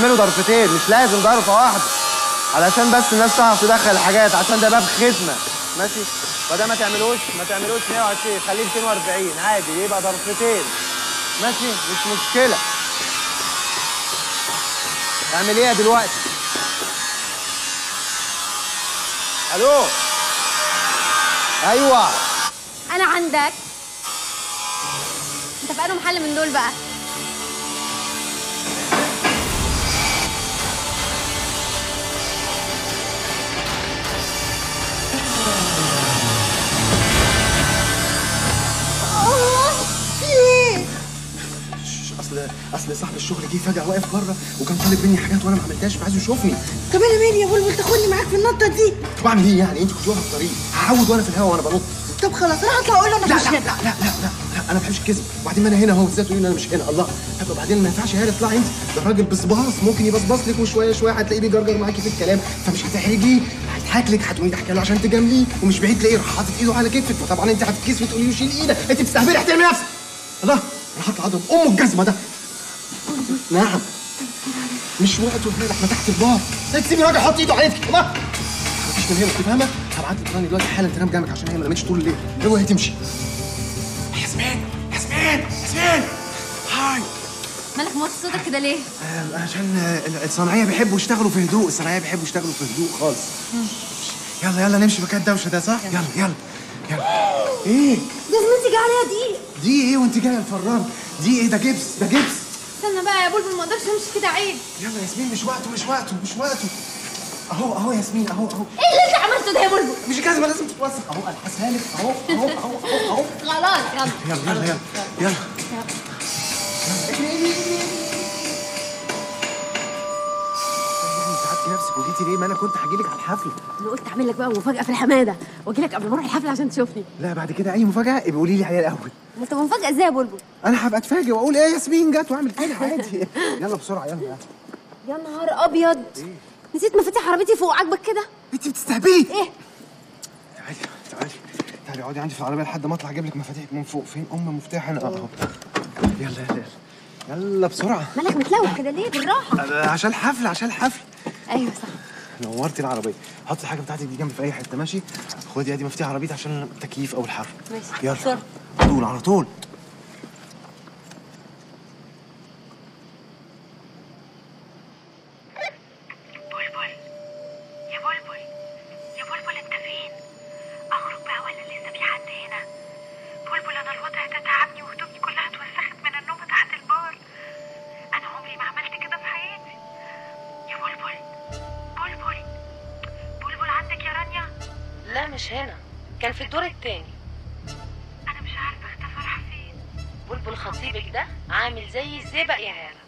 اعملوا ضرفتين، مش لازم ضرفه واحده، علشان بس الناس تعرف تدخل الحاجات، عشان ده باب ختمه ماشي. فده ما تعملوش 120، خليه 240 عادي، يبقى ضرفتين ماشي، مش مشكله. اعمل ايه دلوقتي؟ الو، ايوه انا عندك. انت في انهي محل من دول بقى؟ اصل صاحب الشغل جه فجأة واقف بره وكان طالب مني حاجات وانا ما عملتهاش، فعايز يشوفني. طب انا مالي يا بلبل، تاخدني معاك في النطة دي؟ طب اعمل ايه يعني؟ انت كنت واقفة في الطريق، هعود وانا في الهوا وانا بنط. طب خلاص انا هطلع اقول له انا مش هنا. لا لا لا لا لا، انا ما بحبش الكذب، وبعدين ما انا هنا اهو، ازاي تقولي ان انا مش هنا؟ الله. طب وبعدين ما ينفعش يا هاني، اطلعي انت، ده الراجل بصباص، ممكن يبصبص لك وشويه شويه هتلاقيه بيجرجر معاكي في الكلام، فمش هتحرجيه، هيضحك لك، هتقولي ضحكي له عشان تجامليه، ومش بعيد تلاقيه راح حاطط ايده على كتفك، فطبعا انت هتتكسفي تقولي له شيل ايدك، انت بتستهبلي، احترمي نفسك. الله، انا هطلع اضرب ام الجزمه ده. نعم، مش وقته هنا، احنا تحت الباب، لا تسيبي الراجل يحط ايده عليك. الله، ما فيش من هنا، انت فاهمه؟ هبعت لك راني دلوقتي حالا تنام جنبك عشان هي ما نامتش طول الليل، اوعي تمشي. ياسمين ياسمين ياسمين، هاي. مالك موطي صوتك كده ليه؟ عشان الصناعيه بيحبوا يشتغلوا في هدوء، الصناعيه بيحبوا يشتغلوا في هدوء خالص. يلا يلا نمشي مكان الدوشه ده، صح؟ يلا يلا يلا. ايه؟ ياسمين تيجي عليها دقيقة. دي ايه وانت جايه الفران؟ دي ايه؟ ده جبس، ده جبس. استنى بقى يا بلبل، ما اقدرش امشي كده، عيب. يلا ياسمين، مش وقته مش وقته مش وقته. اهو اهو ياسمين، اهو اهو. ايه اللي انت عملته ده يا بلبل؟ مش جزمه لازم تتوسخ، اهو انا حاسبها لك، اهو اهو اهو اهو. خلاص يلا يلا يلا يلا يلا. انت حاطه نفسك وجيتي ليه؟ ما انا كنت هاجي لك على الحفله. انا قلت اعمل لك بقى مفاجاه في الحماده، واجي لك قبل ما اروح الحفله عشان تشوفني. لا بعد كده اي مفاجاه ابقي قولي لي عليها الاول. انت مفاجأة ازاي يا بلبل؟ انا هبقى اتفاجئ واقول ايه ياسمين جت، واعمل كده عادي. يلا بسرعه يلا. يا نهار ابيض، نسيت مفاتيح عربيتي فوق عاجبك كده؟ انت بتستهبلي؟ ايه؟ تعالي تعالي تعالي، اقعدي عندي في العربيه لحد ما اطلع اجيب لك مفاتيحك من فوق. فين ام مفتاح انا؟ اهو. يلا يلا يلا بسرعه. مالك متلوح كده ليه؟ بالراحه، عشان الحفله عشان الحفله. ايوه صح، نورتي العربيه. حطي الحاجه بتاعتك دي جنبي في اي حته ماشي. خدي ادي مفتاح عربيتي عشان التكييف او الحر. ماشي يلا بسرعه، على طول على طول. بلبل يا بلبل يا بلبل، انت فين؟ اخرج بقى ولا لسه في حد هنا؟ بلبل انا الوضع ده تعبني، وهدومي كلها اتوسخت من النوم تحت البار، انا عمري ما عملت كده في حياتي. يا بلبل بلبل بلبل، عندك يا رانيا؟ لا مش هنا، كان في الدور التاني. بلبل خطيبك ده عامل زي الزبق يا هاني.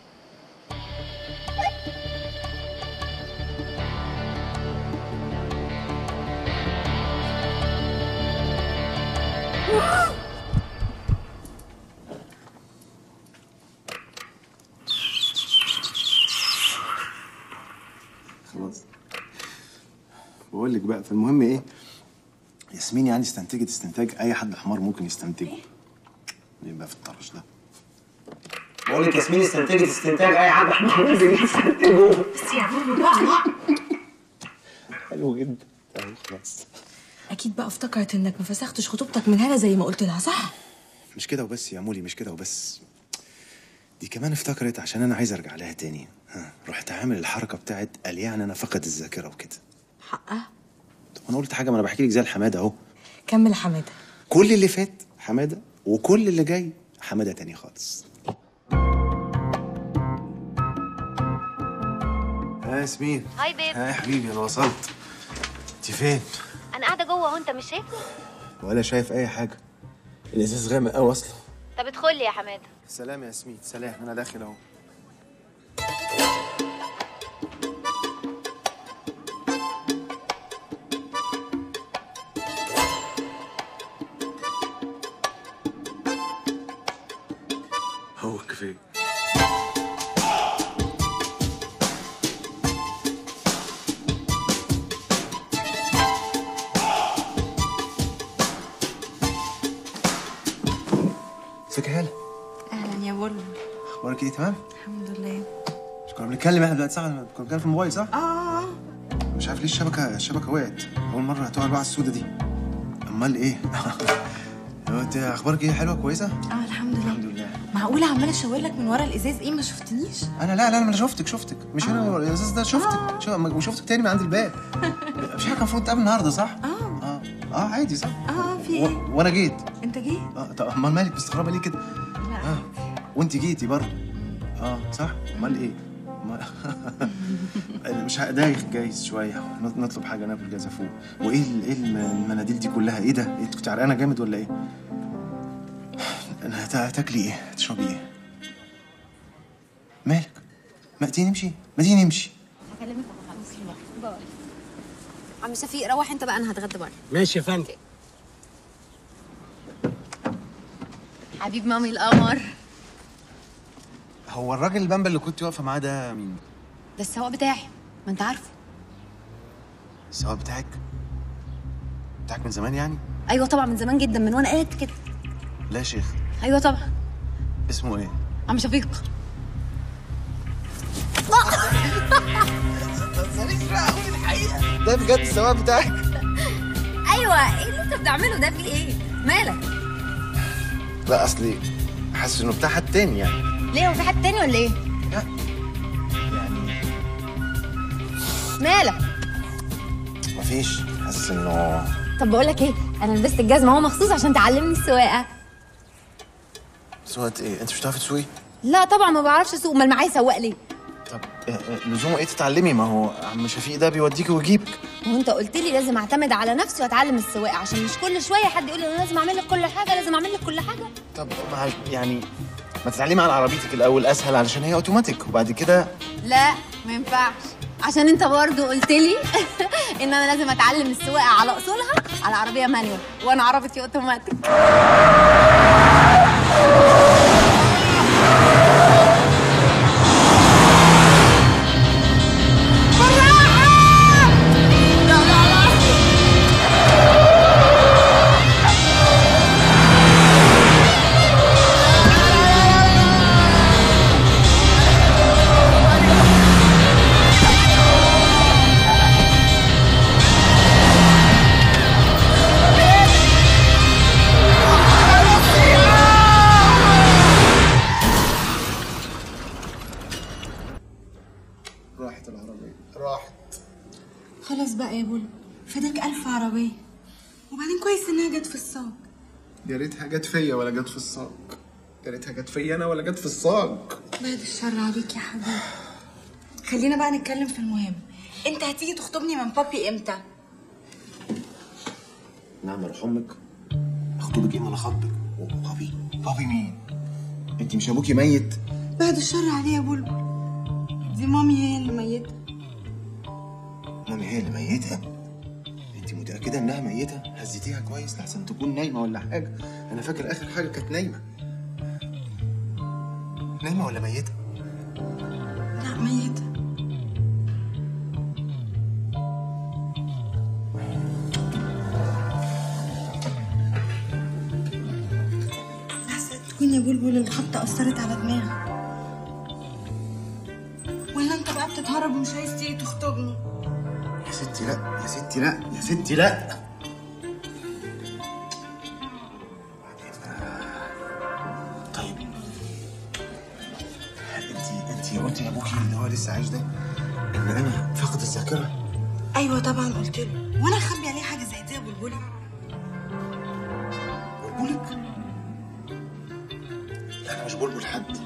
خلاص بقول لك بقى، فالمهم ايه ياسمين يعني استنتجت استنتاج اي حد حمار ممكن يستنتجه. ليه بقى في الطرش ده؟ بقول لك ياسمين استنتجت استنتاج اي حد احنا لازم نستنتجه. بس يا بلبل بقى، حلو جدا اهو خلاص. اكيد بقى افتكرت انك ما فسختش خطوبتك من هلا زي ما قلت لها، صح؟ مش كده وبس يا مولي، مش كده وبس، دي كمان افتكرت عشان انا عايز ارجع لها تاني. ها، رحت عامل الحركه بتاعت قال يعني انا فقد الذاكره وكده. حقها؟ طب انا قلت حاجه، ما انا بحكي لك زي الحماده اهو. كمل يا حماده. كل اللي فات حماده، وكل اللي جاي حمادة تاني خالص. ها ياسمين. هاي بيب. ها يا حبيبي، انا وصلت. انت فين؟ انا قاعده جوه، وانت مش شايفني؟ ولا شايف اي حاجه، الازاز غامق قوي اصلا. طب ادخل لي يا حماده. سلام يا ياسمين، سلام، انا داخل اهو. ازيك يا هاله؟ اهلا يا بلبل، اخبارك ايه؟ تمام؟ الحمد لله. كنا بنتكلم احنا دلوقتي صح؟ كنا بنتكلم في الموبايل صح؟ اه. مش عارف ليه الشبكه وقعت. اول مره هتقع الوقعه السوداء دي. امال ايه؟ انت اخبارك ايه؟ حلوه كويسه؟ اه الحمد لله. الحمد لله. معقوله عماله اشاور لك من ورا الازاز ايه ما شفتنيش؟ انا لا انا شفتك مش هنا من ورا الازاز ده شفتك وشفتك تاني من عند الباب. مش احنا كان المفروض نتقابل النهارده صح؟ اه اه اه عادي صح؟ اه في ايه؟ وانا جيت. انت جيت؟ اه. طب امال مالك مستغربه ليه كده؟ لا اه وانت جيتي برضه. اه صح؟ امال ايه؟ مش دايخ جايز شويه نطلب حاجه ناكل جزافوب. وايه المناديل دي كلها؟ ايه ده؟ انت كنت عرقانه جامد ولا ايه؟ انا هتاكلي ايه؟ تشربي ايه؟ مالك؟ ما تيجي نمشي؟ ما تيجي نمشي؟ هكلمك بقى. عم شفيق روح انت بقى انا هتغدى بره. ماشي يا فندم. حبيب مامي القمر. هو الراجل البامبا اللي كنت واقفه معاه ده مين؟ ده السواق بتاعي، ما انت عارفه. السواق بتاعك؟ بتاعك من زمان يعني؟ ايوه طبعا من زمان جدا، من وانا قاعد كده. لا يا شيخ. ايوه طبعا. اسمه ايه؟ عم شفيق. ما تهزريش بقى قولي الحقيقه. ده بجد السواق بتاعك؟ ايوه. ايه اللي انت بتعمله ده؟ في ايه؟ مالك؟ لا اصلي حاسس انه بتاع حد تاني يعني. ليه هو في حد تاني ولا ايه؟ لا يعني مالك؟ مفيش، حاسس انه. طب بقول لك ايه؟ انا لبست الجزمه هو مخصوص عشان تعلمني السواقه. سواقه ايه؟ انت مش بتعرفي تسوقي؟ لا طبعا ما بعرفش اسوق، امال معايا سواق ليه؟ طب لزومه ايه تتعلمي؟ ما هو عم شفيق ده بيوديكي ويجيبك. وانت قلت لي لازم اعتمد على نفسي واتعلم السواقه عشان مش كل شويه حد يقول لي انا لازم اعمل لك كل حاجه، لازم اعمل لك كل حاجه. طب يعني ما تتعلمي على عربيتك الاول اسهل علشان هي اوتوماتيك وبعد كده. لا ما ينفعش عشان انت برضه قلت لي ان انا لازم اتعلم السواقه على اصولها على عربيه مانيوال وانا عربيتي اوتوماتيك. خلاص بقى يا بلبل فداك 1000 عربيه. وبعدين كويس انها جت في الساق. يا ريتها جت فيا ولا جت في الساق. يا ريتها جت فيا انا ولا جت في الساق. بعد الشر عليك يا حبيبي. خلينا بقى نتكلم في المهم. انت هتيجي تخطبني من بابي امتى؟ نعم روح امك. اخطبك ايه ما انا خطبك. بابي مين؟ انت مش ابوكي ميت؟ بعد الشر عليه يا بلبل. دي مامي هي اللي ميته. مامي هي اللي ميتها؟ انت متاكده انها ميته؟ هزيتيها كويس لحسن تكون نايمه ولا حاجه؟ انا فاكر اخر حاجه كانت نايمه. نايمه ولا ميته؟ لا ميته. لحسن تكون يا بلبل الخبطه اثرت على دماغك. ولا انت بقى بتتهرب ومش عايز تيجي تخطبني؟ يا ستي لا يا ستي لا يا ستي لا. طيب انت قلت لابوكي ان هو لسه عايش ده ان انا فاقد الذاكره؟ ايوه طبعا قلت له. وانا اخبي عليه حاجه زي دي يا بلبلي؟ بلبلك؟ لا انا مش بلبل حد.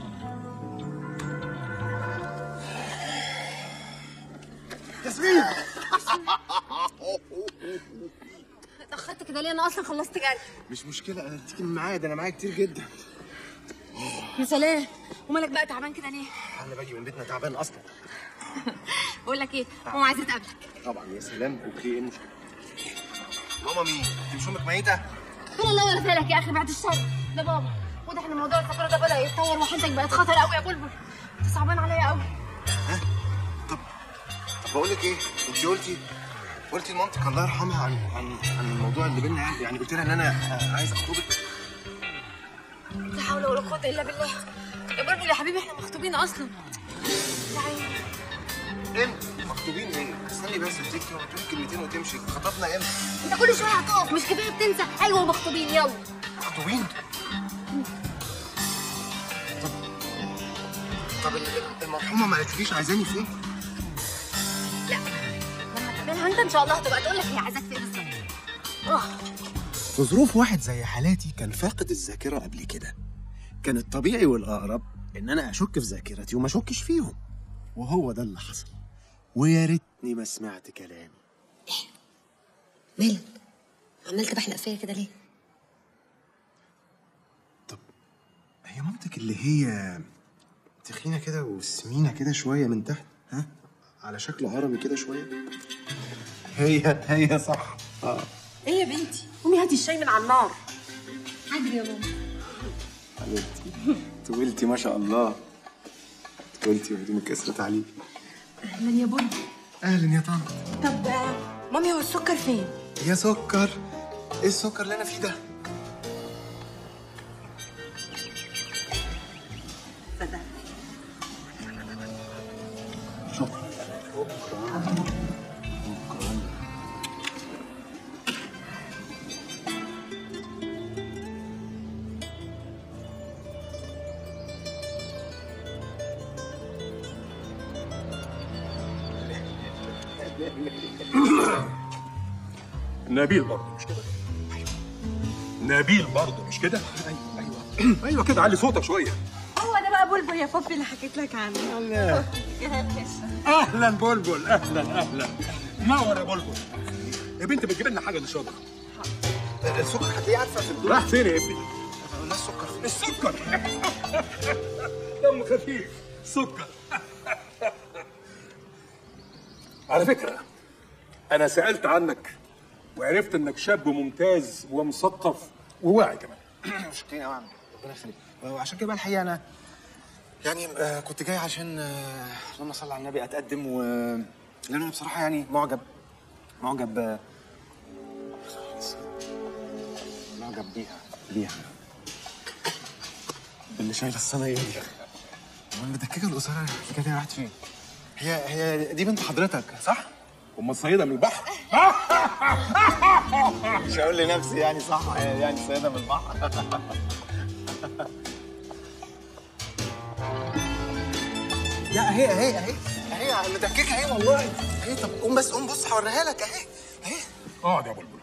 ياسمين اتاخرت كده ليه؟ انا اصلا خلصت جري. مش مشكله انا اديك الميعاد، انا معايا كتير جدا. يا سلام ومالك بقى تعبان كده ليه؟ انا باجي من بيتنا تعبان اصلا. بقول لك ايه، ماما عايزه تقابلك. طبعا يا سلام. اوكي ايه المشكله؟ ماما مين؟ انت مش امك ميته؟ انا لا ولا فالك يا اخي بعد الشر ده بابا. واضح ان موضوع السفر ده بدا يتطور وحالتك بقت خطر قوي يا بلبل. انت صعبان عليا قوي. ها طب بقول لك ايه؟ انت قلتي لمامتك الله يرحمها عن الموضوع اللي بينا يعني قلت لها ان انا عايز اخطبك؟ لا حول ولا قوه الا بالله يا بلبل يا حبيبي احنا مخطوبين اصلا. امتى؟ مخطوبين ايه؟ استني بس تفتكري وتقول كلمتين وتمشي. خطبنا امتى؟ انت كل شويه هتقف، مش كفايه بتنسى. ايوه مخطوبين. يلا مخطوبين؟ طب المرحومه ما قالتليش عايزاني في ايه؟ لا لما تقابلها انت ان شاء الله هتبقى تقول لك هي عايزاك في ايه بالظبط. في ظروف واحد زي حالاتي كان فاقد الذاكره قبل كده، كان الطبيعي والاقرب ان انا اشك في ذاكرتي وما اشكش فيهم، وهو ده اللي حصل. ويا ريتني ما سمعت كلامي. ليه؟ مالك؟ عمال تبحلق فيا كده ليه؟ طب هي مامتك اللي هي تخينه كده وسمينه كده شويه من تحت، ها؟ على شكل هرمي كده شويه. هي صح. ايه يا بنتي؟ قومي هاتي الشاي من على النار. حاضر يا ماما. حبيبتي طولتي ما شاء الله. طولتي وهدومك كسرت عليكي. اهلا يا بنتي. اهلا يا طنط. طب مامي هو السكر فين؟ يا سكر؟ ايه السكر اللي انا فيه ده؟ صدق. شكرا. نبيل برضه مش كده؟ أيوة. نبيل برضه مش كده؟ ايوه كده، علي صوتك شويه. هو ده بقى بلبل يا فوفي اللي حكيت لك عنه. الله اهلا بلبل. اهلا نور يا بلبل. يا بنت بتجيب لنا حاجه نشربها. السكر هتلاقيه عارفه في الدور راح فين يا ابني؟ قلنا السكر فين؟ السكر دم خفيف سكر. على فكره انا سالت عنك وعرفت انك شاب ممتاز ومثقف وواعي كمان. شكرا يا عم، ربنا يخليك. وعشان كده بقى الحقيقه انا يعني كنت جاي عشان اللهم صل على النبي اتقدم، و لان انا بصراحه يعني معجب بيها اللي شايله الصينيه دي. هو المدككه القصيره دي راحت فين؟ هي دي بنت حضرتك صح؟ أم الصيادة من البحر. مش هقول لنفسي يعني صح، يعني صيادة من البحر. لا هي متككة اهي والله. طب قوم بص هوريها لك اهي. اقعد يا بلبل.